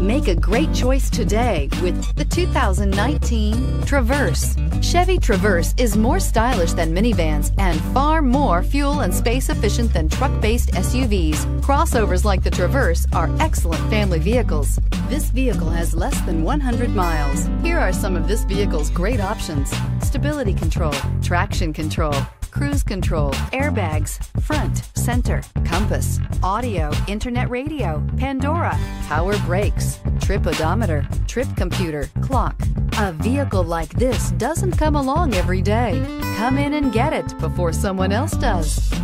Make a great choice today with the 2019 Traverse. Chevy Traverse is more stylish than minivans and far more fuel and space efficient than truck-based SUVs. Crossovers like the Traverse are excellent family vehicles. This vehicle has less than 100 miles. Here are some of this vehicle's great options: stability control, traction control, cruise control, airbags, front, center, compass, audio, internet radio, Pandora, power brakes, trip odometer, trip computer, clock. A vehicle like this doesn't come along every day. Come in and get it before someone else does.